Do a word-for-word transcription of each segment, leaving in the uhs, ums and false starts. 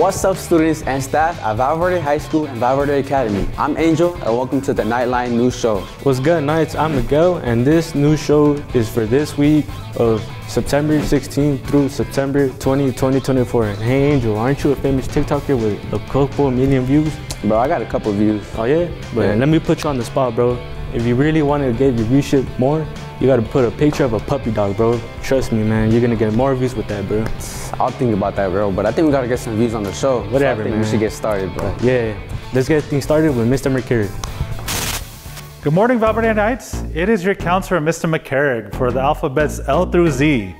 What's up, students and staff at Val Verde High School and Val Verde Academy? I'm Angel, and welcome to the Nightline News Show. What's good, Knights? I'm Miguel, and this news show is for this week of September sixteenth through September twentieth, twenty twenty-four. And hey, Angel, aren't you a famous TikToker with a couple million views? Bro, I got a couple views. Oh, yeah? But yeah. Let me put you on the spot, bro. If you really want to get your viewership more, you gotta put a picture of a puppy dog, bro. Trust me, man, you're gonna get more views with that, bro. I'll think about that, bro, but I think we gotta get some views on the show. Whatever, so I think man. We should get started, bro. Yeah, let's get things started with Mister McCarrick. Good morning, Val Verde Knights. It is your counselor, Mister McCarrick, for the alphabets L through Z.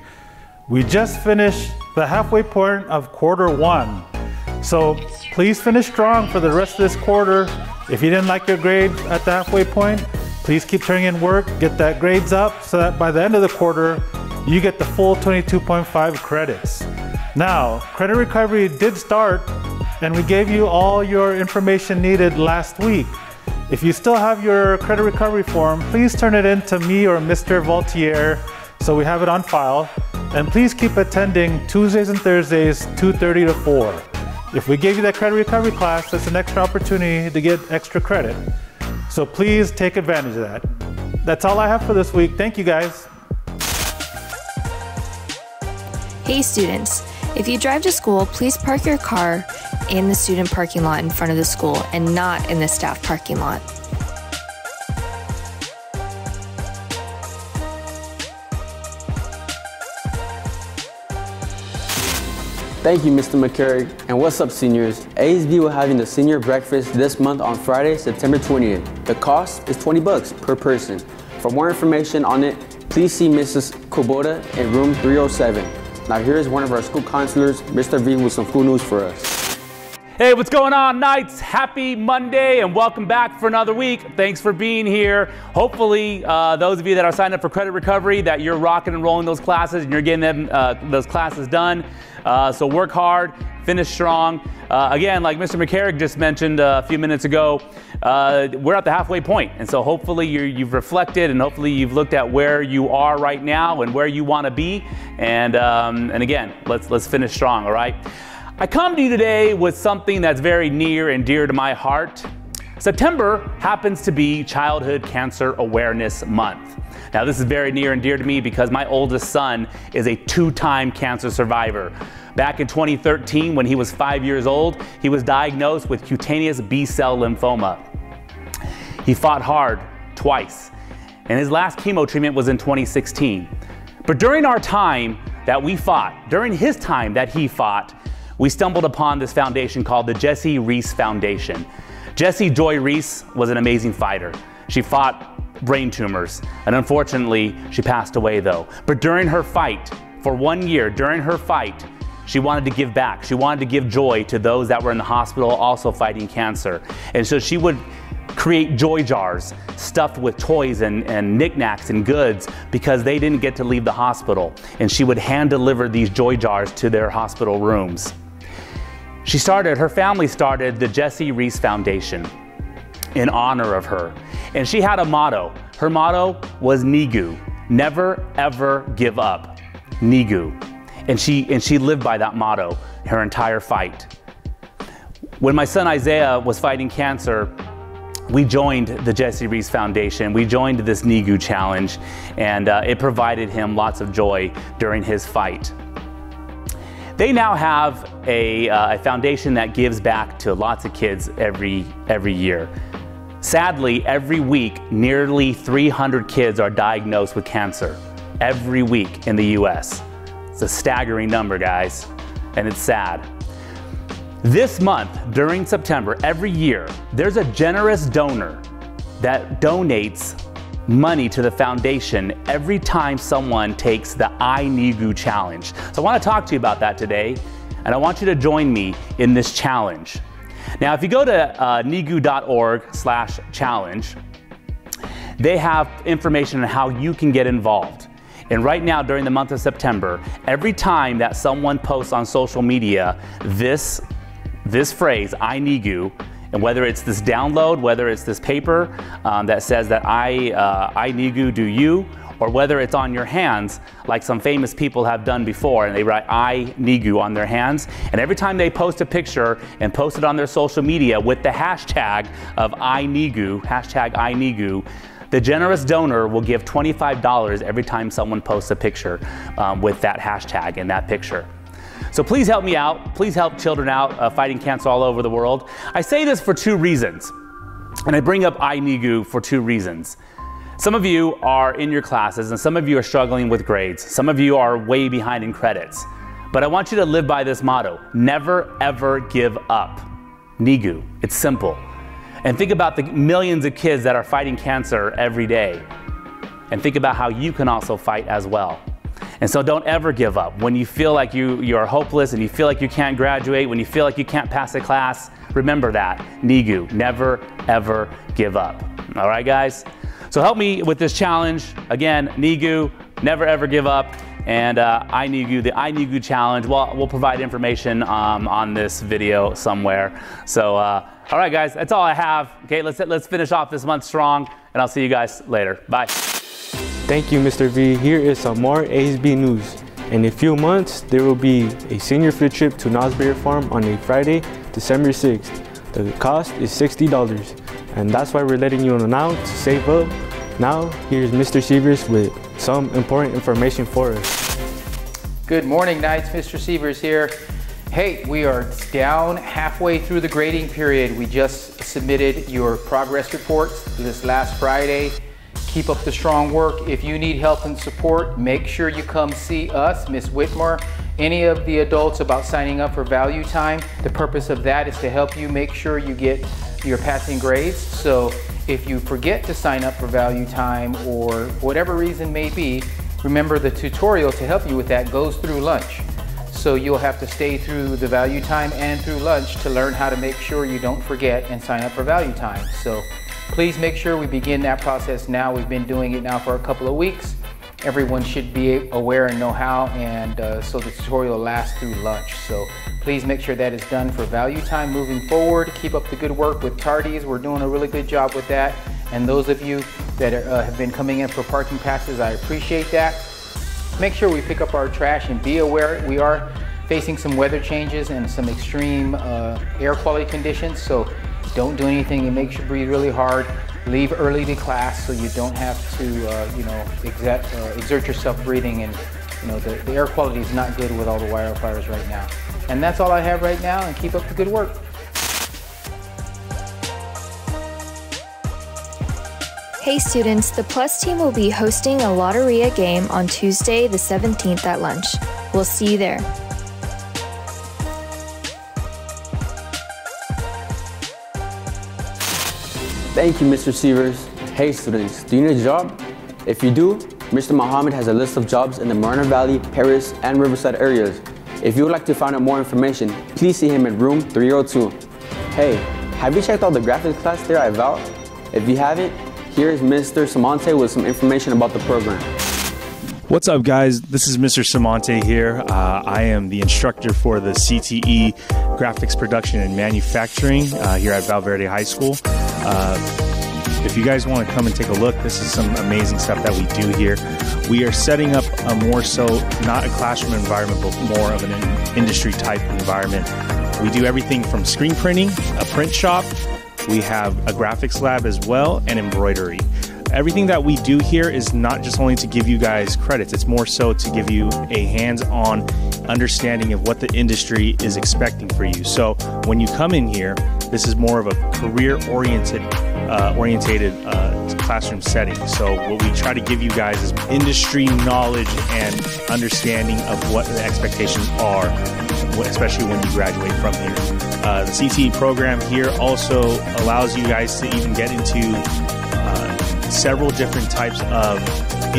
We just finished the halfway point of quarter one. So please finish strong for the rest of this quarter. If you didn't like your grade at the halfway point, please keep turning in work, get that grades up so that by the end of the quarter, you get the full twenty-two point five credits. Now, credit recovery did start and we gave you all your information needed last week. If you still have your credit recovery form, please turn it in to me or Mister Voltier so we have it on file. And please keep attending Tuesdays and Thursdays, two thirty to four. If we gave you that credit recovery class, that's an extra opportunity to get extra credit. So please take advantage of that. That's all I have for this week. Thank you, guys. Hey, students. If you drive to school, please park your car in the student parking lot in front of the school and not in the staff parking lot. Thank you, Mister McCarrick. And what's up, seniors? A S B will be having the senior breakfast this month on Friday, September twentieth. The cost is twenty bucks per person. For more information on it, please see Missus Kubota in room three oh seven. Now here is one of our school counselors, Mister V, with some cool news for us. Hey, what's going on, Knights? Happy Monday and welcome back for another week. Thanks for being here. Hopefully, uh, those of you that are signed up for credit recovery, that you're rocking and rolling those classes and you're getting them, uh, those classes done. Uh, so work hard, finish strong. Uh, again, like Mister McCarrick just mentioned uh, a few minutes ago, uh, we're at the halfway point. And so hopefully you're, you've reflected and hopefully you've looked at where you are right now and where you want to be. And, um, and again, let's, let's finish strong, all right? I come to you today with something that's very near and dear to my heart. September happens to be Childhood Cancer Awareness Month. Now, this is very near and dear to me because my oldest son is a two-time cancer survivor. Back in twenty thirteen, when he was five years old, he was diagnosed with cutaneous B-cell lymphoma. He fought hard twice, and his last chemo treatment was in twenty sixteen. But during our time that we fought, during his time that he fought, we stumbled upon this foundation called the Jessie Rees Foundation. Jessie Joy Rees was an amazing fighter. She fought brain tumors, and unfortunately, she passed away though. But during her fight, for one year, during her fight, she wanted to give back. She wanted to give joy to those that were in the hospital also fighting cancer. And so she would create joy jars stuffed with toys and, and knickknacks and goods because they didn't get to leave the hospital. And she would hand deliver these joy jars to their hospital rooms. She started, her family started the Jessie Rees Foundation in honor of her. And she had a motto. Her motto was N E G U, never ever give up, N E G U. And she, and she lived by that motto her entire fight. When my son Isaiah was fighting cancer, we joined the Jessie Rees Foundation. We joined this N E G U challenge, and uh, it provided him lots of joy during his fight. They now have a, uh, a foundation that gives back to lots of kids every, every year. Sadly, every week, nearly three hundred kids are diagnosed with cancer every week in the U S. It's a staggering number, guys, and it's sad. This month, during September, every year, there's a generous donor that donates money to the foundation every time someone takes the I N E G U challenge. So I want to talk to you about that today, and I want you to join me in this challenge. Now, if you go to uh, negu dot org slash challenge, they have information on how you can get involved. And right now, during the month of September, every time that someone posts on social media this, this phrase, I N E G U, and whether it's this download, whether it's this paper um, that says that I, uh, I N E G U do you, or whether it's on your hands, like some famous people have done before, and they write I N E G U on their hands, and every time they post a picture and post it on their social media with the hashtag of I N E G U, hashtag I N E G U, the generous donor will give twenty-five dollars every time someone posts a picture um, with that hashtag in that picture. So please help me out. Please help children out uh, fighting cancer all over the world. I say this for two reasons, and I bring up I N E G U for two reasons. Some of you are in your classes, and some of you are struggling with grades. Some of you are way behind in credits. But I want you to live by this motto: never ever give up. N E G U. It's simple. And think about the millions of kids that are fighting cancer every day. And think about how you can also fight as well. And so don't ever give up. When you feel like you, you are hopeless and you feel like you can't graduate, when you feel like you can't pass a class, remember that. N E G U. Never, ever give up. All right, guys? So help me with this challenge. Again, N E G U. Never, ever give up. And uh, I N E G U, the I N E G U challenge. Well, we'll provide information um, on this video somewhere. So, uh, all right, guys, that's all I have. Okay, let's let's finish off this month strong, and I'll see you guys later. Bye. Thank you, Mister V. Here is some more A S B news. In a few months, there will be a senior field trip to Knowsberry Farm on a Friday, December sixth. The cost is sixty dollars, and that's why we're letting you know now to save up. Now, here's Mister Severs with some important information for us. Good morning, Knights. Mister Severs here. Hey, we are down halfway through the grading period. We just submitted your progress reports this last Friday. Keep up the strong work. If you need help and support, make sure you come see us, Miz Whitmer, any of the adults about signing up for value time. The purpose of that is to help you make sure you get your passing grades. So if you forget to sign up for value time or whatever reason may be, remember the tutorial to help you with that goes through lunch. So you'll have to stay through the value time and through lunch to learn how to make sure you don't forget and sign up for value time. So please make sure we begin that process now. We've been doing it now for a couple of weeks. Everyone should be aware and know how, and uh, so the tutorial lasts through lunch. So please make sure that is done for value time moving forward. Keep up the good work with tardies. We're doing a really good job with that. And those of you that are, uh, have been coming in for parking passes, I appreciate that. Make sure we pick up our trash and be aware we are facing some weather changes and some extreme uh, air quality conditions. So don't do anything that makes you breathe really hard. Leave early to class so you don't have to, uh, you know, exert, uh, exert yourself breathing, and, you know, the, the air quality is not good with all the wildfires right now. And that's all I have right now, and keep up the good work. Hey students, the PLUS team will be hosting a Lotteria game on Tuesday the seventeenth at lunch. We'll see you there. Thank you, Mister Severs. Hey students, do you need a job? If you do, Mister Mohammed has a list of jobs in the Mariner Valley, Paris, and Riverside areas. If you would like to find out more information, please see him at room three oh two. Hey, have you checked out the graphics class there at Val? If you haven't, here is Mister Samonte with some information about the program. What's up, guys? This is Mister Samonte here. Uh, I am the instructor for the C T E Graphics Production and Manufacturing uh, here at Val Verde High School. Uh, if you guys want to come and take a look, this is some amazing stuff that we do here. We are setting up a more so, not a classroom environment, but more of an industry type environment. We do everything from screen printing, a print shop, we have a graphics lab as well, and embroidery. Everything that we do here is not just only to give you guys credits, it's more so to give you a hands-on understanding of what the industry is expecting for you. So when you come in here, this is more of a career-oriented uh, orientated uh, classroom setting. So what we try to give you guys is industry knowledge and understanding of what the expectations are, especially when you graduate from here. Uh, the C T E program here also allows you guys to even get into several different types of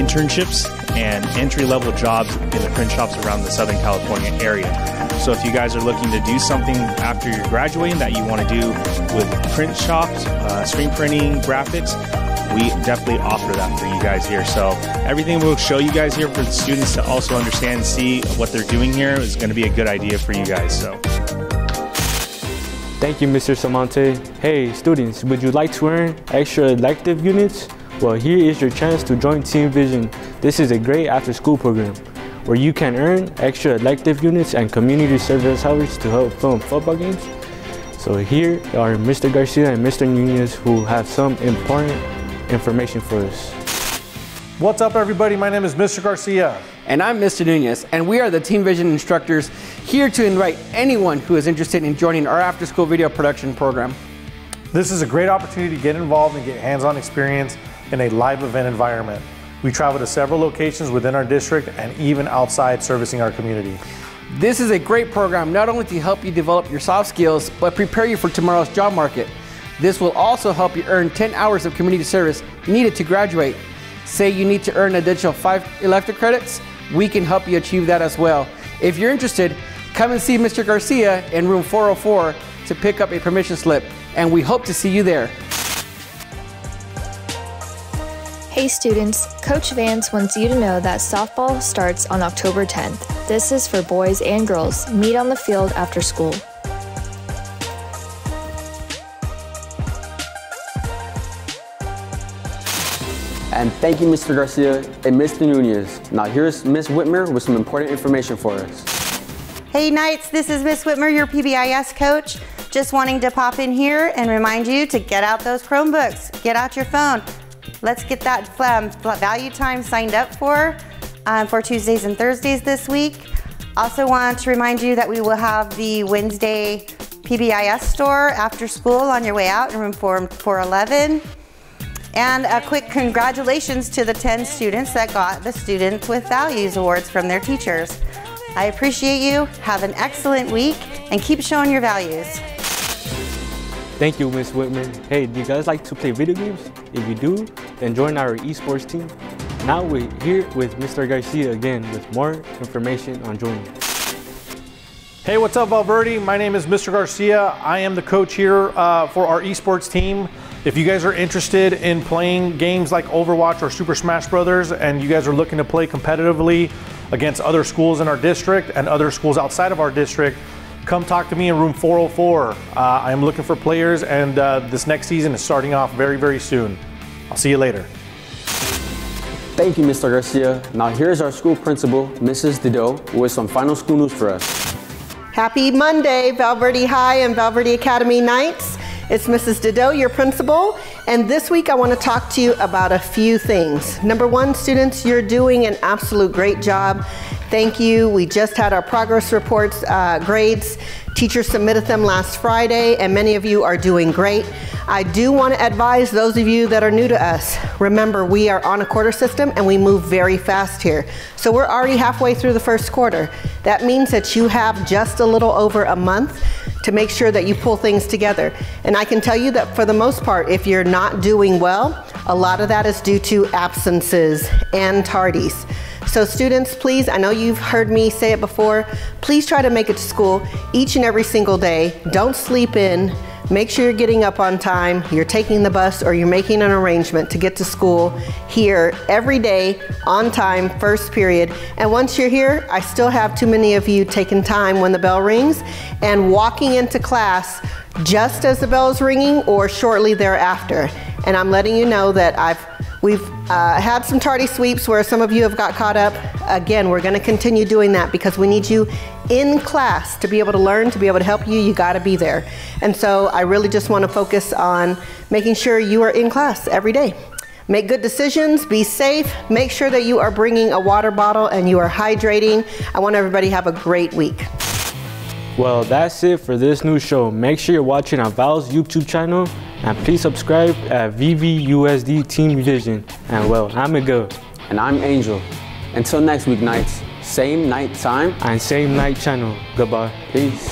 internships and entry-level jobs in the print shops around the Southern California area. So if you guys are looking to do something after you're graduating that you want to do with print shops, uh, screen printing, graphics, we definitely offer that for you guys here. So everything we'll show you guys here for the students to also understand and see what they're doing here is going to be a good idea for you guys. So thank you, Mister Samonte. Hey students, would you like to earn extra elective units? Well, here is your chance to join Team Vision. This is a great after-school program where you can earn extra elective units and community service hours to help film football games. So here are Mister Garcia and Mister Nunez, who have some important information for us. What's up, everybody? My name is Mister Garcia. And I'm Mister Nunez, and we are the Team Vision instructors here to invite anyone who is interested in joining our after-school video production program. This is a great opportunity to get involved and get hands-on experience in a live event environment. We travel to several locations within our district and even outside, servicing our community. This is a great program not only to help you develop your soft skills, but prepare you for tomorrow's job market. This will also help you earn ten hours of community service needed to graduate. Say you need to earn an additional five elective credits, we can help you achieve that as well. If you're interested, come and see Mister Garcia in room four oh four to pick up a permission slip, and we hope to see you there. Hey students, Coach Vance wants you to know that softball starts on October tenth. This is for boys and girls. Meet on the field after school. And thank you, Mister Garcia and Mister Nunez. Now here's Miz Whitmer with some important information for us. Hey Knights, this is Miz Whitmer, your P B I S coach. Just wanting to pop in here and remind you to get out those Chromebooks, get out your phone. Let's get that um, value time signed up for, um, for Tuesdays and Thursdays this week. Also want to remind you that we will have the Wednesday P B I S store after school on your way out in room four eleven. And a quick congratulations to the ten students that got the Students with Values Awards from their teachers. I appreciate you, have an excellent week, and keep showing your values. Thank you, Miz Whitman. Hey, do you guys like to play video games? If you do, then join our esports team. Now we're here with Mister Garcia again with more information on joining. Hey, what's up, Val Verde? My name is Mister Garcia. I am the coach here uh, for our esports team. If you guys are interested in playing games like Overwatch or Super Smash Brothers, and you guys are looking to play competitively against other schools in our district and other schools outside of our district, come talk to me in room four oh four. Uh, I am looking for players, and uh, this next season is starting off very, very soon. I'll see you later. Thank you, Mister Garcia. Now here's our school principal, Missus Didot, with some final school news for us. Happy Monday, Val Verde High and Val Verde Academy Nights. It's Missus Didot, your principal, and this week I want to talk to you about a few things. Number one, students, you're doing an absolute great job. Thank you. We just had our progress reports, uh, grades. Teachers submitted them last Friday, and many of you are doing great. I do want to advise those of you that are new to us. Remember, we are on a quarter system, and we move very fast here. So we're already halfway through the first quarter. That means that you have just a little over a month to make sure that you pull things together. And I can tell you that for the most part, if you're not doing well, a lot of that is due to absences and tardies. So students, please, I know you've heard me say it before, please try to make it to school each and every single day. Don't sleep in. Make sure you're getting up on time, you're taking the bus, or you're making an arrangement to get to school here every day, on time, first period. And once you're here, I still have too many of you taking time when the bell rings and walking into class just as the bell's ringing or shortly thereafter. And I'm letting you know that I've We've uh, had some tardy sweeps where some of you have got caught up. Again, we're gonna continue doing that because we need you in class to be able to learn, to be able to help you, you gotta be there. And so I really just wanna focus on making sure you are in class every day. Make good decisions, be safe, make sure that you are bringing a water bottle and you are hydrating. I want everybody to have a great week. Well, that's it for this new show. Make sure you're watching on Val's YouTube channel, and please subscribe at V V U S D Teen Vision. And well, I'm Negu. And I'm Angel. Until next week, Nights. Same night time. And same night channel. Goodbye. Peace.